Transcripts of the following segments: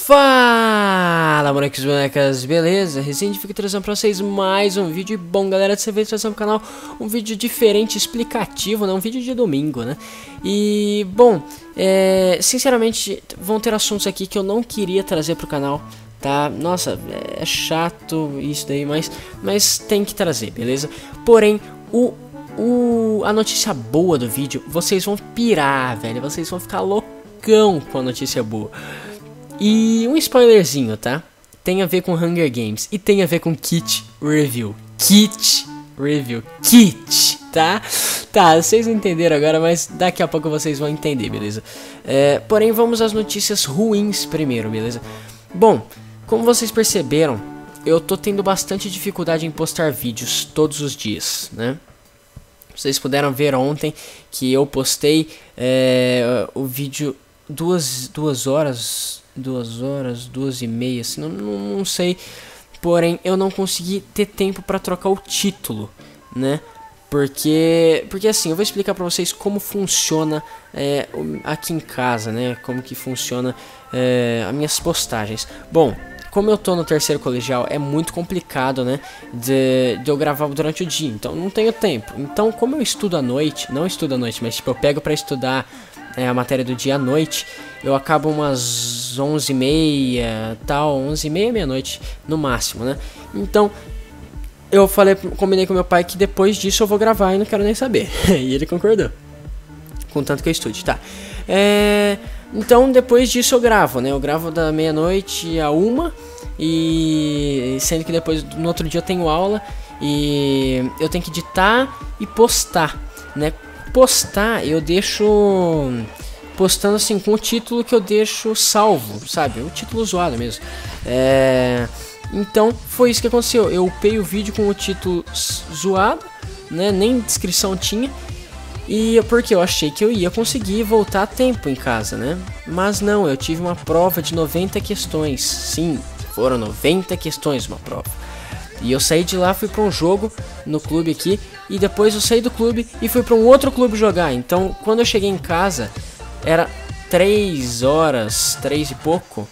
Fala, bonecos e bonecas, beleza? Resende fica trazendo pra vocês mais um vídeo. E bom, galera, dessa vez trazendo pro canal um vídeo diferente, explicativo, né? Um vídeo de domingo, né? E, bom, sinceramente, vão ter assuntos aqui que eu não queria trazer pro canal, tá? Nossa, é chato isso daí, mas tem que trazer, beleza? Porém, a notícia boa do vídeo, vocês vão pirar, velho. Vocês vão ficar loucão com a notícia boa. E um spoilerzinho, tá? Tem a ver com Hunger Games e tem a ver com Kit Review. Kit Review. Kit, tá? Tá, vocês não entenderam agora, mas daqui a pouco vocês vão entender, beleza? Porém, vamos às notícias ruins primeiro, beleza? Bom, como vocês perceberam, eu tô tendo bastante dificuldade em postar vídeos todos os dias, né? Vocês puderam ver ontem que eu postei o vídeo duas horas e meia, assim, não sei. Porém, eu não consegui ter tempo pra trocar o título, né? Porque assim, eu vou explicar pra vocês como funciona aqui em casa, né? Como que funciona as minhas postagens. Bom, como eu tô no terceiro colegial, é muito complicado, né, de eu gravar durante o dia, então não tenho tempo. Então, como eu estudo à noite, não estudo à noite, mas tipo, eu pego pra estudar a matéria do dia à noite, eu acabo umas 11h30, tal, 11h30, meia-noite, no máximo, né? Então, eu falei, combinei com meu pai que depois disso eu vou gravar e não quero nem saber. E ele concordou, contanto que eu estude, tá? Então, depois disso eu gravo, né? Eu gravo da meia-noite a 1h, e sendo que depois, no outro dia eu tenho aula, e eu tenho que editar e postar, né? Postar, eu deixo postando assim com o título que eu deixo salvo, sabe? O título zoado mesmo. Então foi isso que aconteceu. Eu upei o vídeo com o título zoado, né? Nem descrição tinha. E porque eu achei que eu ia conseguir voltar a tempo em casa, né? Mas não, eu tive uma prova de 90 questões. Sim, foram 90 questões uma prova. E eu saí de lá, fui pra um jogo no clube aqui, e depois eu saí do clube e fui pra um outro clube jogar. Então, quando eu cheguei em casa, era 3 horas, 3 e pouco,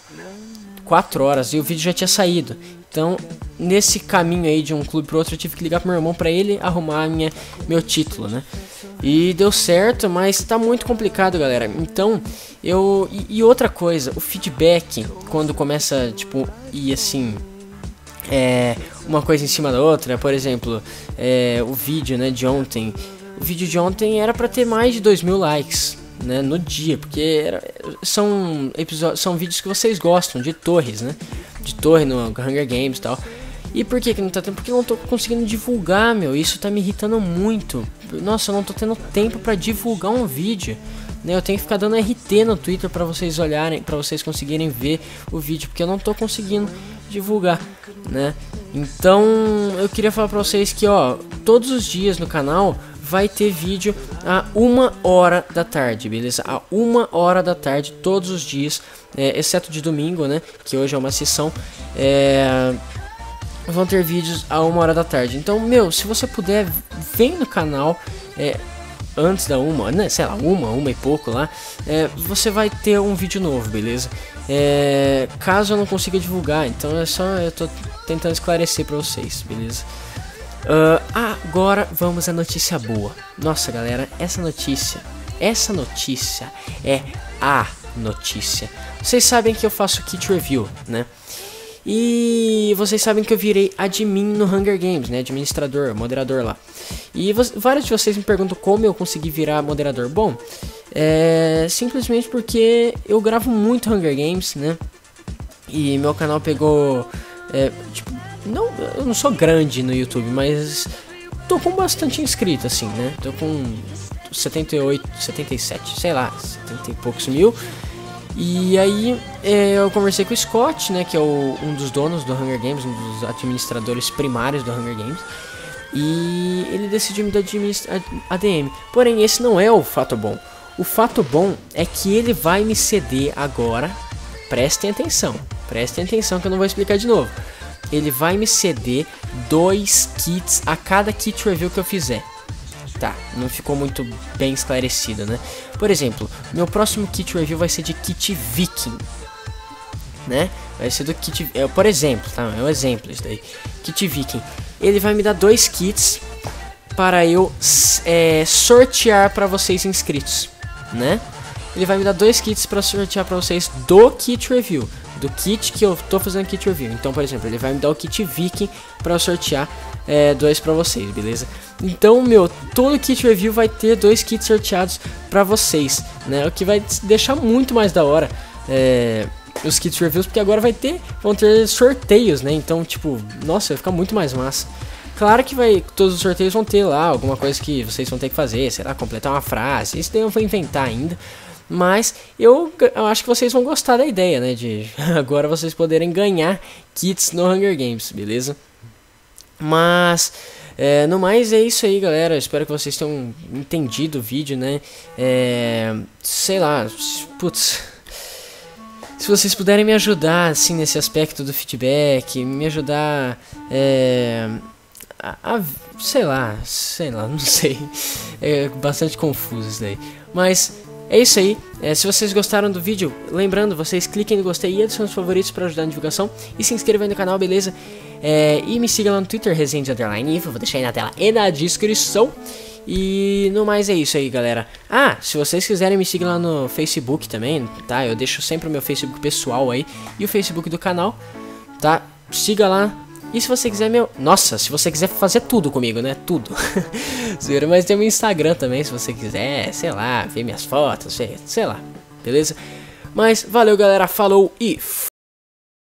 4 horas, e o vídeo já tinha saído. Então, nesse caminho aí de um clube pro outro, eu tive que ligar pro meu irmão pra ele arrumar meu título, né? E deu certo, mas tá muito complicado, galera. Então, E outra coisa, o feedback, quando começa, tipo, e assim... uma coisa em cima da outra, por exemplo, o vídeo, né, de ontem. O vídeo de ontem era pra ter mais de 2.000 likes, né, no dia, porque são vídeos que vocês gostam, de torres, né, de torre no Hunger Games e tal. E por que que não tá tendo? Porque eu não tô conseguindo divulgar, meu, isso tá me irritando muito. Nossa, eu não tô tendo tempo pra divulgar um vídeo, né, eu tenho que ficar dando RT no Twitter pra vocês olharem, pra vocês conseguirem ver o vídeo, porque eu não tô conseguindo divulgar, né? Então eu queria falar pra vocês que, ó, todos os dias no canal vai ter vídeo a 1h da tarde, beleza? A 1h da tarde, todos os dias, exceto de domingo, né? Que hoje é uma sessão, vão ter vídeos a 1h da tarde. Então, meu, se você puder, vem no canal, antes da 1h, né? Sei lá, 1h e pouco lá, você vai ter um vídeo novo, beleza? Caso eu não consiga divulgar, então é só, eu tô tentando esclarecer pra vocês, beleza? Agora vamos à notícia boa. Nossa, galera, essa notícia é a notícia. Vocês sabem que eu faço kit review, né? E vocês sabem que eu virei admin no Hunger Games, né? Administrador, moderador lá. E vários de vocês me perguntam como eu consegui virar moderador. Bom, simplesmente porque eu gravo muito Hunger Games, né? E meu canal pegou... tipo, não, eu não sou grande no YouTube, mas tô com bastante inscrito, assim, né? Tô com 78, 77, sei lá, 70 e poucos mil. E aí eu conversei com o Scott, né, que é um dos donos do Hunger Games, um dos administradores primários do Hunger Games. E ele decidiu me dar ADM. Porém, esse não é o fato bom. O fato bom é que ele vai me ceder agora. Prestem atenção que eu não vou explicar de novo. Ele vai me ceder 2 kits a cada kit review que eu fizer. Tá, não ficou muito bem esclarecido, né? Por exemplo, meu próximo kit review vai ser de kit viking. né? Vai ser do kit, é, por exemplo, tá? É um exemplo isso daí. Kit Viking. Ele vai me dar 2 kits para eu sortear para vocês inscritos, né? Ele vai me dar 2 kits para sortear para vocês do kit review, do kit que eu tô fazendo kit review. Então, por exemplo, ele vai me dar o kit Viking para eu sortear 2 para vocês, beleza? Então, meu, todo kit review vai ter 2 kits sorteados para vocês, né? O que vai deixar muito mais da hora os kits reviews, porque agora vão ter sorteios, né? Então, tipo, nossa, vai ficar muito mais massa. Claro que todos os sorteios vão ter lá alguma coisa que vocês vão ter que fazer, sei lá, completar uma frase. Isso daí eu vou inventar ainda. Mas eu acho que vocês vão gostar da ideia, né? De agora vocês poderem ganhar kits no Hunger Games, beleza? Mas, no mais é isso aí, galera. Eu espero que vocês tenham entendido o vídeo, né? Sei lá, putz. Se vocês puderem me ajudar, assim, nesse aspecto do feedback, me ajudar, sei lá, não sei. É bastante confuso isso daí. Mas é isso aí, se vocês gostaram do vídeo, lembrando, vocês cliquem no gostei e adicionem os favoritos para ajudar na divulgação. E se inscrevam aí no canal, beleza? E me sigam lá no Twitter, resenha_info, vou deixar aí na tela e na descrição. E no mais é isso aí, galera. Ah, se vocês quiserem me sigam lá no Facebook também, tá? Eu deixo sempre o meu Facebook pessoal aí e o Facebook do canal, tá? Siga lá. E se você quiser Nossa, se você quiser fazer tudo comigo, né? Tudo. Mas tem o meu Instagram também, se você quiser, sei lá, ver minhas fotos, sei lá. Beleza? Mas valeu, galera. Falou e...